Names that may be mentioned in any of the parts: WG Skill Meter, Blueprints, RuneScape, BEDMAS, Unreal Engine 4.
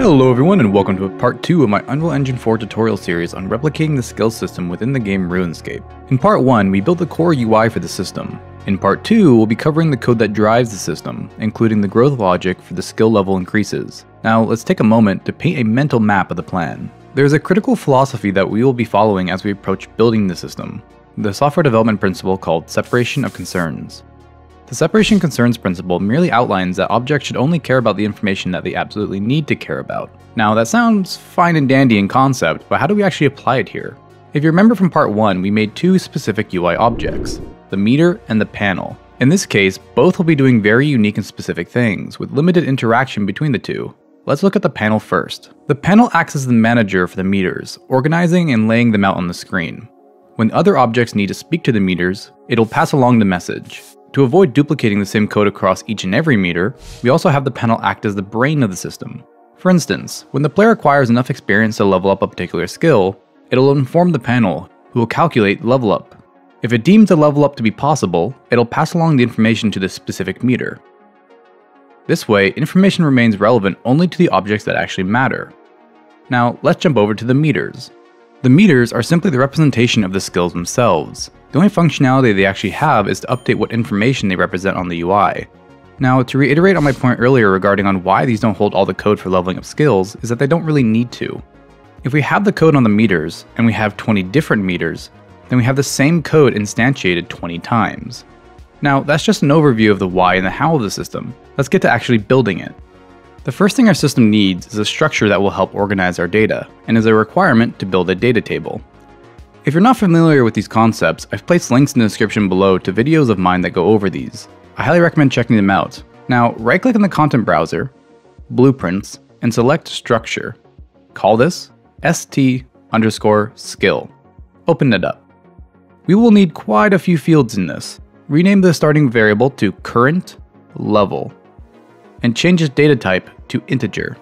Hello everyone and welcome to part 2 of my Unreal Engine 4 tutorial series on replicating the skill system within the game RuneScape. In part 1, we built the core UI for the system. In part 2, we'll be covering the code that drives the system, including the growth logic for the skill level increases. Now let's take a moment to paint a mental map of the plan. There's a critical philosophy that we will be following as we approach building the system, the software development principle called separation of concerns. The separation of concerns principle merely outlines that objects should only care about the information that they absolutely need to care about. Now that sounds fine and dandy in concept, but how do we actually apply it here? If you remember from part 1, we made two specific UI objects, the meter and the panel. In this case, both will be doing very unique and specific things, with limited interaction between the two. Let's look at the panel first. The panel acts as the manager for the meters, organizing and laying them out on the screen. When other objects need to speak to the meters, it'll pass along the message. To avoid duplicating the same code across each and every meter, we also have the panel act as the brain of the system. For instance, when the player acquires enough experience to level up a particular skill, it'll inform the panel, who will calculate level up. If it deems a level up to be possible, it'll pass along the information to the specific meter. This way, information remains relevant only to the objects that actually matter. Now, let's jump over to the meters. The meters are simply the representation of the skills themselves. The only functionality they actually have is to update what information they represent on the UI. Now, to reiterate on my point earlier regarding on why these don't hold all the code for leveling up skills is that they don't really need to. If we have the code on the meters, and we have 20 different meters, then we have the same code instantiated 20 times. Now, that's just an overview of the why and the how of the system. Let's get to actually building it. The first thing our system needs is a structure that will help organize our data, and is a requirement to build a data table. If you're not familiar with these concepts, I've placed links in the description below to videos of mine that go over these. I highly recommend checking them out. Now, right-click on the content browser, Blueprints, and select Structure. Call this st_skill. Open it up. We will need quite a few fields in this. Rename the starting variable to current level, and change its data type to integer.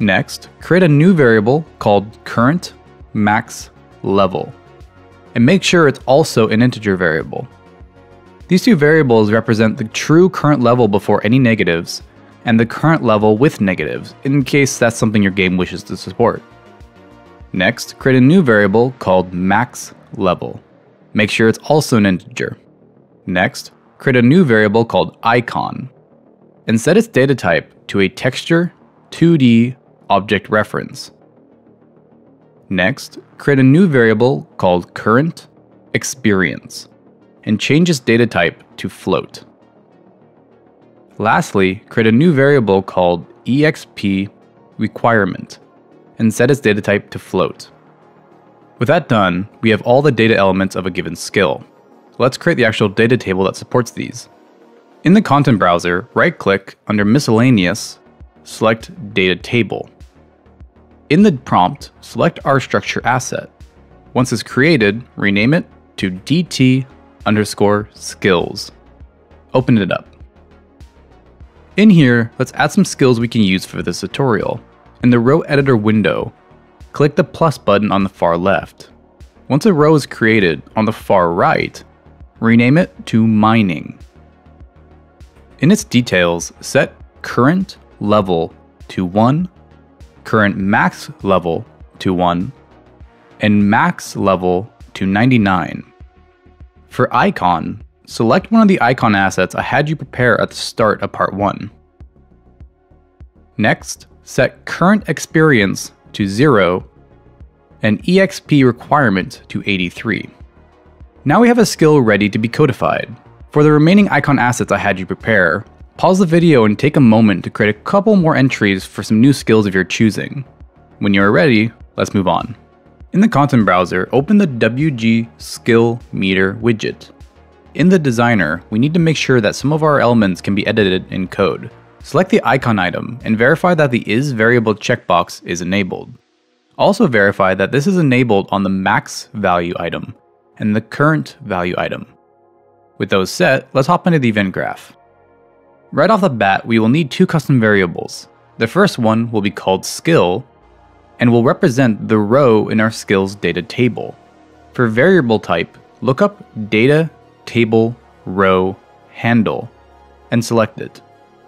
Next, create a new variable called current max level, and make sure it's also an integer variable. These two variables represent the true current level before any negatives, and the current level with negatives, in case that's something your game wishes to support. Next, create a new variable called max level. Make sure it's also an integer. Next, create a new variable called icon, and set its data type to a texture 2D object reference. Next, create a new variable called current experience, and change its data type to float. Lastly, create a new variable called exp requirement, and set its data type to float. With that done, we have all the data elements of a given skill. Let's create the actual data table that supports these. In the content browser, right-click under Miscellaneous, select Data Table. In the prompt, select our structure asset. Once it's created, rename it to dt_skills. Open it up. In here, let's add some skills we can use for this tutorial. In the row editor window, click the plus button on the far left. Once a row is created on the far right, rename it to Mining. In its details, set current level to 1, current max level to 1, and max level to 99. For icon, select one of the icon assets I had you prepare at the start of part 1. Next, set current experience to 0 and EXP requirement to 83. Now we have a skill ready to be codified. For the remaining icon assets I had you prepare, pause the video and take a moment to create a couple more entries for some new skills of your choosing. When you are ready, let's move on. In the content browser, open the WG Skill Meter widget. In the designer, we need to make sure that some of our elements can be edited in code. Select the icon item and verify that the is variable checkbox is enabled. Also verify that this is enabled on the max value item and the current value item. With those set, let's hop into the event graph. Right off the bat, we will need two custom variables. The first one will be called skill and will represent the row in our skills data table. For variable type, look up data table row handle and select it.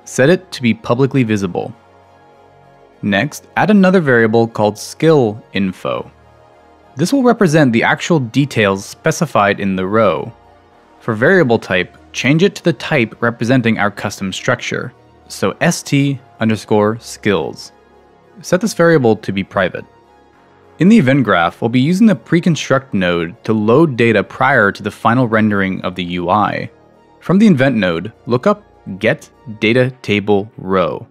Set it to be publicly visible. Next, add another variable called skill info. This will represent the actual details specified in the row. For variable type, change it to the type representing our custom structure, so st_skills. Set this variable to be private. In the event graph, we'll be using the pre-construct node to load data prior to the final rendering of the UI. From the event node, look up get data table row.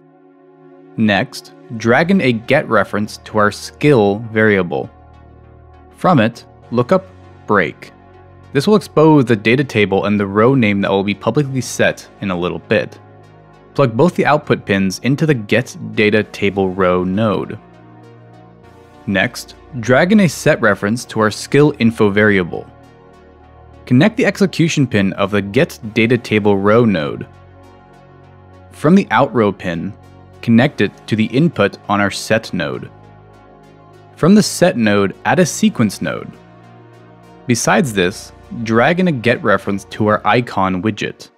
Next, drag in a get reference to our skill variable. From it, look up break. This will expose the data table and the row name that will be publicly set in a little bit. Plug both the output pins into the get data table row node. Next, drag in a set reference to our skill info variable. Connect the execution pin of the get data table row node. From the out row pin, connect it to the input on our set node. From the set node, add a sequence node. Besides this, drag in a get reference to our icon widget.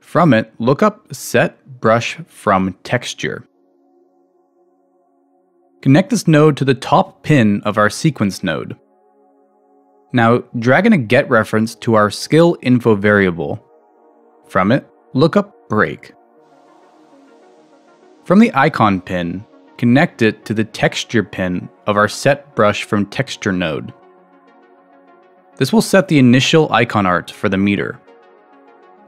From it, look up set brush from texture. Connect this node to the top pin of our sequence node. Now, drag in a get reference to our skill info variable. From it, look up break. From the icon pin, connect it to the texture pin of our set brush from texture node. This will set the initial icon art for the meter.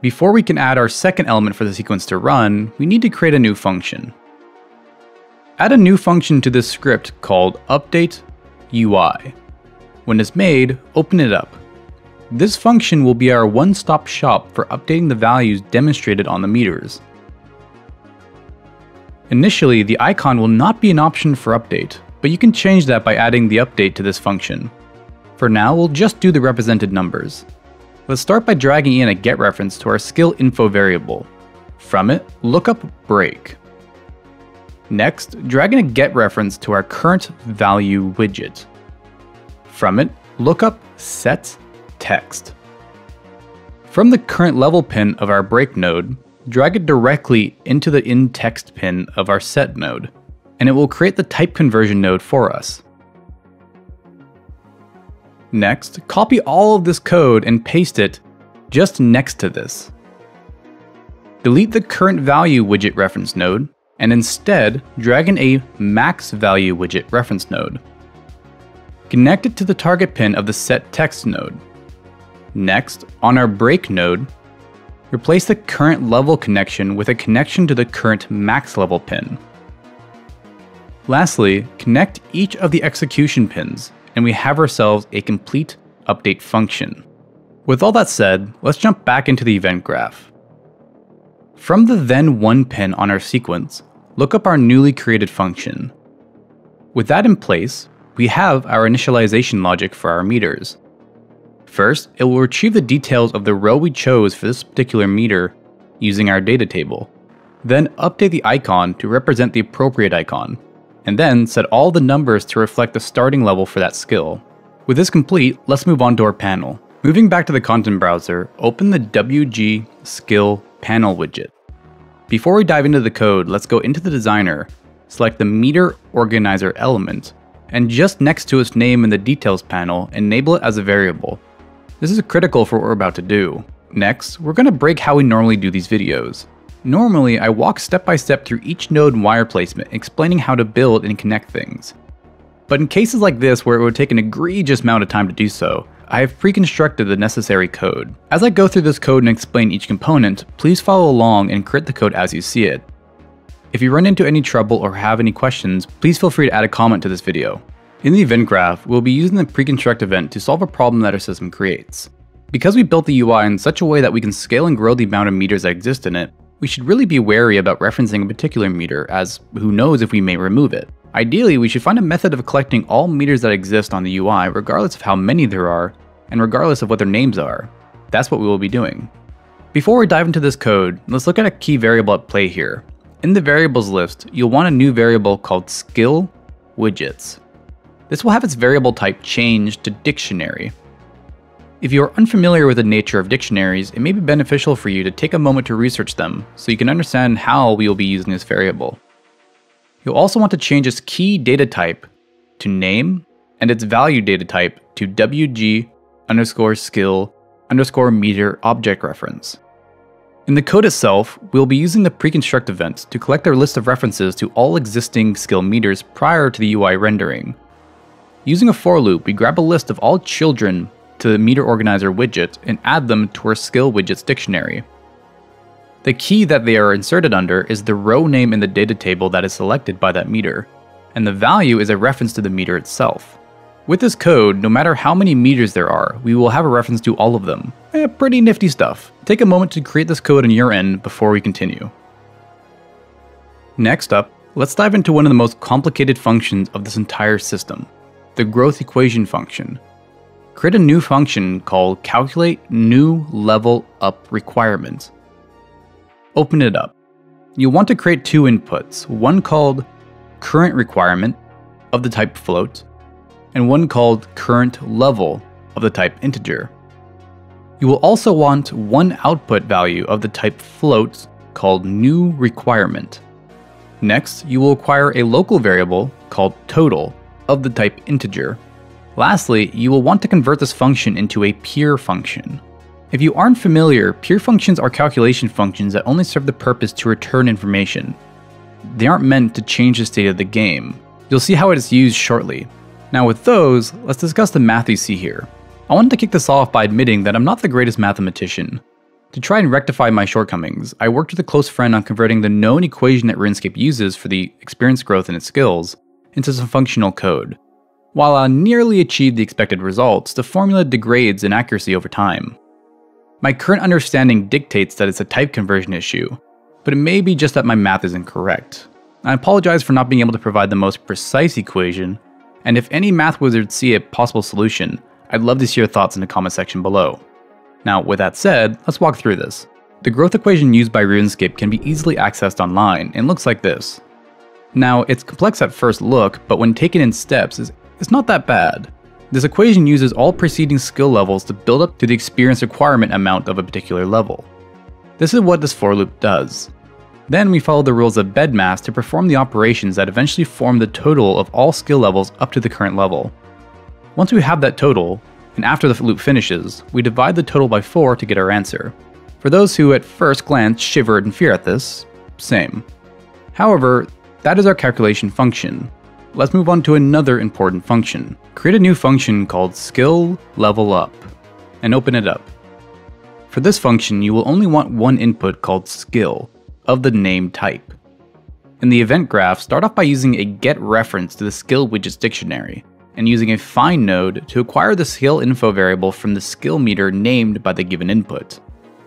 Before we can add our second element for the sequence to run, we need to create a new function. Add a new function to this script called update UI. When it's made, open it up. This function will be our one-stop shop for updating the values demonstrated on the meters. Initially, the icon will not be an option for update, but you can change that by adding the update to this function. For now, we'll just do the represented numbers. Let's start by dragging in a get reference to our skill info variable. From it, look up break. Next, drag in a get reference to our current value widget. From it, look up set text. From the current level pin of our break node, drag it directly into the in text pin of our set node, and it will create the type conversion node for us. Next, copy all of this code and paste it just next to this. Delete the current value widget reference node, and instead drag in a max value widget reference node. Connect it to the target pin of the set text node. Next, on our break node, replace the current level connection with a connection to the current max level pin. Lastly, connect each of the execution pins, and we have ourselves a complete update function. With all that said, let's jump back into the event graph. From the then one pin on our sequence, look up our newly created function. With that in place, we have our initialization logic for our meters. First, it will retrieve the details of the row we chose for this particular meter using our data table. Then update the icon to represent the appropriate icon, and then set all the numbers to reflect the starting level for that skill. With this complete, let's move on to our panel. Moving back to the content browser, open the WG skill panel widget. Before we dive into the code, let's go into the designer, select the meter organizer element, and just next to its name in the details panel, enable it as a variable. This is critical for what we're about to do. Next, we're going to break how we normally do these videos. Normally, I walk step by step through each node and wire placement, explaining how to build and connect things. But in cases like this where it would take an egregious amount of time to do so, I have pre-constructed the necessary code. As I go through this code and explain each component, please follow along and create the code as you see it. If you run into any trouble or have any questions, please feel free to add a comment to this video. In the event graph, we'll be using the pre-construct event to solve a problem that our system creates. Because we built the UI in such a way that we can scale and grow the amount of meters that exist in it, we should really be wary about referencing a particular meter, as who knows if we may remove it. Ideally, we should find a method of collecting all meters that exist on the UI, regardless of how many there are, and regardless of what their names are. That's what we will be doing. Before we dive into this code, let's look at a key variable at play here. In the variables list, you'll want a new variable called skill widgets. This will have its variable type changed to dictionary. If you are unfamiliar with the nature of dictionaries, it may be beneficial for you to take a moment to research them so you can understand how we will be using this variable. You'll also want to change its key data type to name and its value data type to WG_skill_meter object reference. In the code itself, we'll be using the preconstruct events to collect our list of references to all existing skill meters prior to the UI rendering. Using a for loop, we grab a list of all children to the meter organizer widget and add them to our skill widget's dictionary. The key that they are inserted under is the row name in the data table that is selected by that meter, and the value is a reference to the meter itself. With this code, no matter how many meters there are, we will have a reference to all of them. Pretty nifty stuff. Take a moment to create this code on your end before we continue. Next up, let's dive into one of the most complicated functions of this entire system, the growth equation function. Create a new function called calculate_new_level_up_requirement. Open it up. You'll want to create two inputs, one called current requirement of the type float, and one called current level of the type integer. You will also want one output value of the type float called new requirement. Next, you will require a local variable called total of the type integer. Lastly, you will want to convert this function into a pure function. If you aren't familiar, pure functions are calculation functions that only serve the purpose to return information. They aren't meant to change the state of the game. You'll see how it is used shortly. Now with those, let's discuss the math you see here. I wanted to kick this off by admitting that I'm not the greatest mathematician. To try and rectify my shortcomings, I worked with a close friend on converting the known equation that RuneScape uses for the experience growth in its skills into some functional code. While I nearly achieved the expected results, the formula degrades in accuracy over time. My current understanding dictates that it's a type conversion issue, but it may be just that my math is incorrect. I apologize for not being able to provide the most precise equation, and if any math wizards see a possible solution, I'd love to see your thoughts in the comment section below. Now, with that said, let's walk through this. The growth equation used by RuneScape can be easily accessed online and looks like this. Now, it's complex at first look, but when taken in steps, it's not that bad. This equation uses all preceding skill levels to build up to the experience requirement amount of a particular level. This is what this for loop does. Then we follow the rules of BEDMAS to perform the operations that eventually form the total of all skill levels up to the current level. Once we have that total, and after the loop finishes, we divide the total by 4 to get our answer. For those who at first glance shivered in fear at this, same. However, that is our calculation function. Let's move on to another important function. Create a new function called skill_level_up, and open it up. For this function, you will only want one input called skill of the name type. In the event graph, start off by using a get reference to the skill widget's dictionary, and using a find node to acquire the skill info variable from the skill meter named by the given input.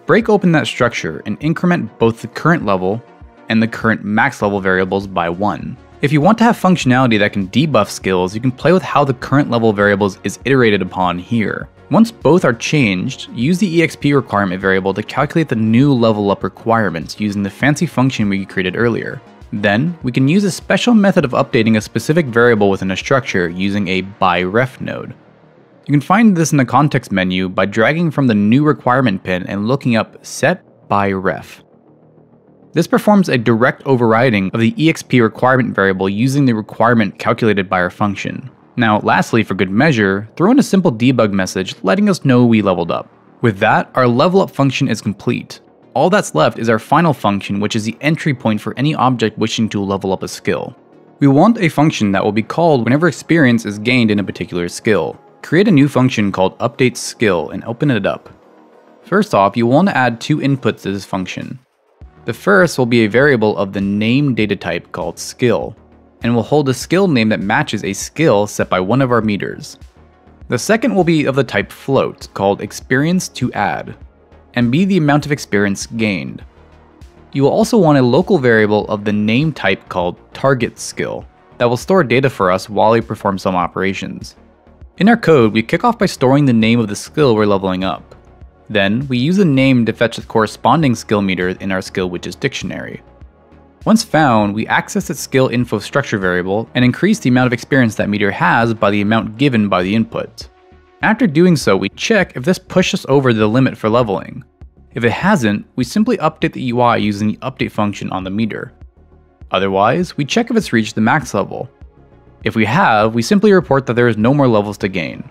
Break open that structure and increment both the current level and the current max level variables by 1. If you want to have functionality that can debuff skills, you can play with how the current level variables is iterated upon here. Once both are changed, use the EXP requirement variable to calculate the new level up requirements using the fancy function we created earlier. Then, we can use a special method of updating a specific variable within a structure using a byRef node. You can find this in the context menu by dragging from the new requirement pin and looking up setByRef. This performs a direct overriding of the EXP requirement variable using the requirement calculated by our function. Now, lastly, for good measure, throw in a simple debug message letting us know we leveled up. With that, our level up function is complete. All that's left is our final function, which is the entry point for any object wishing to level up a skill. We want a function that will be called whenever experience is gained in a particular skill. Create a new function called updateSkill and open it up. First off, you'll want to add two inputs to this function. The first will be a variable of the name data type called skill, and will hold a skill name that matches a skill set by one of our meters. The second will be of the type float called experience to add, and be the amount of experience gained. You will also want a local variable of the name type called target skill that will store data for us while we perform some operations. In our code, we kick off by storing the name of the skill we're leveling up. Then we use a name to fetch the corresponding skill meter in our skill widget's dictionary. Once found, we access its skill info structure variable and increase the amount of experience that meter has by the amount given by the input. After doing so, we check if this pushed us over the limit for leveling. If it hasn't, we simply update the UI using the update function on the meter. Otherwise, we check if it's reached the max level. If we have, we simply report that there is no more levels to gain.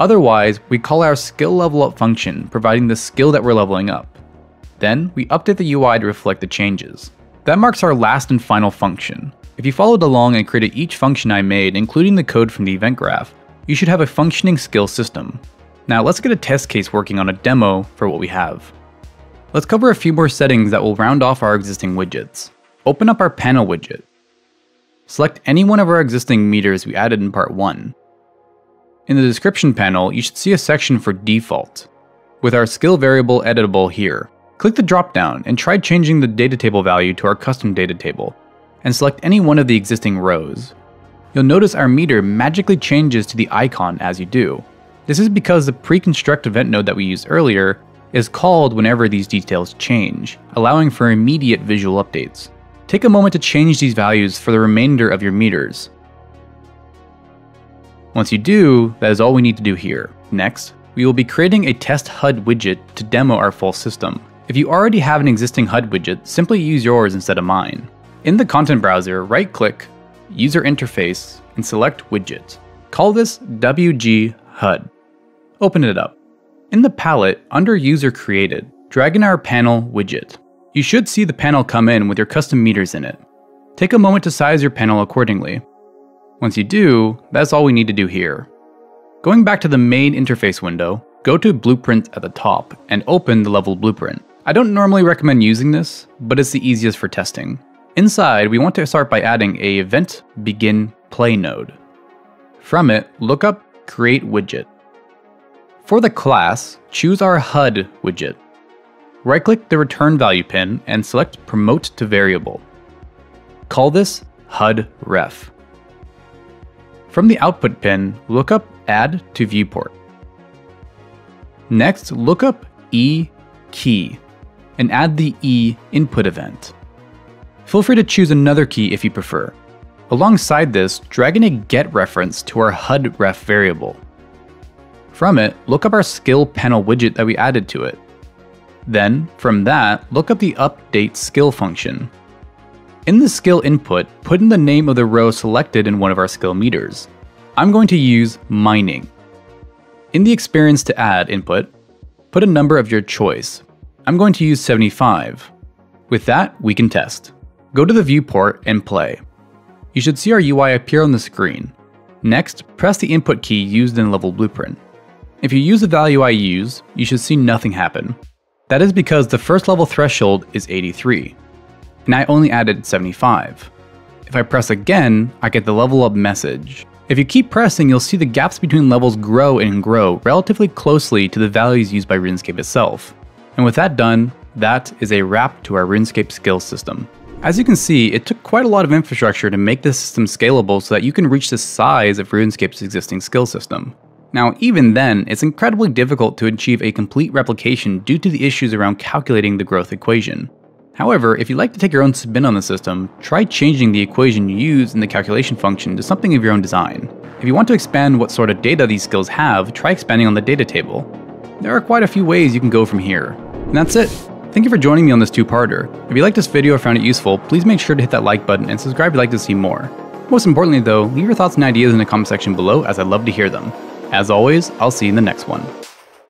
Otherwise, we call our skill level up function, providing the skill that we're leveling up. Then, we update the UI to reflect the changes. That marks our last and final function. If you followed along and created each function I made, including the code from the event graph, you should have a functioning skill system. Now let's get a test case working on a demo for what we have. Let's cover a few more settings that will round off our existing widgets. Open up our panel widget. Select any one of our existing meters we added in part 1. In the description panel, you should see a section for default, with our skill variable editable here. Click the drop-down and try changing the data table value to our custom data table, and select any one of the existing rows. You'll notice our meter magically changes to the icon as you do. This is because the pre-construct event node that we used earlier is called whenever these details change, allowing for immediate visual updates. Take a moment to change these values for the remainder of your meters. Once you do, that is all we need to do here. Next, we will be creating a test HUD widget to demo our full system. If you already have an existing HUD widget, simply use yours instead of mine. In the content browser, right-click, User Interface, and select Widget. Call this WG HUD. Open it up. In the palette, under User Created, drag in our panel widget. You should see the panel come in with your custom meters in it. Take a moment to size your panel accordingly. Once you do, that's all we need to do here. Going back to the main interface window, go to Blueprint at the top and open the level blueprint. I don't normally recommend using this, but it's the easiest for testing. Inside, we want to start by adding a event begin play node. From it, look up create widget. For the class, choose our HUD widget. Right-click the return value pin and select promote to variable. Call this HUD ref. From the output pin, look up add to viewport. Next, look up E key and add the E input event. Feel free to choose another key if you prefer. Alongside this, drag in a get reference to our HUD ref variable. From it, look up our skill panel widget that we added to it. Then, from that, look up the update skill function. In the skill input, put in the name of the row selected in one of our skill meters. I'm going to use mining. In the experience to add input, put a number of your choice. I'm going to use 75. With that, we can test. Go to the viewport and play. You should see our UI appear on the screen. Next, press the input key used in level blueprint. If you use the value I used, you should see nothing happen. That is because the first level threshold is 83, and I only added 75. If I press again, I get the level up message. If you keep pressing, you'll see the gaps between levels grow and grow relatively closely to the values used by RuneScape itself. And with that done, that is a wrap to our RuneScape skill system. As you can see, it took quite a lot of infrastructure to make this system scalable so that you can reach the size of RuneScape's existing skill system. Now, even then, it's incredibly difficult to achieve a complete replication due to the issues around calculating the growth equation. However, if you'd like to take your own spin on the system, try changing the equation you use in the calculation function to something of your own design. If you want to expand what sort of data these skills have, try expanding on the data table. There are quite a few ways you can go from here. And that's it. Thank you for joining me on this two-parter. If you liked this video or found it useful, please make sure to hit that like button and subscribe if you'd like to see more. Most importantly though, leave your thoughts and ideas in the comment section below as I'd love to hear them. As always, I'll see you in the next one.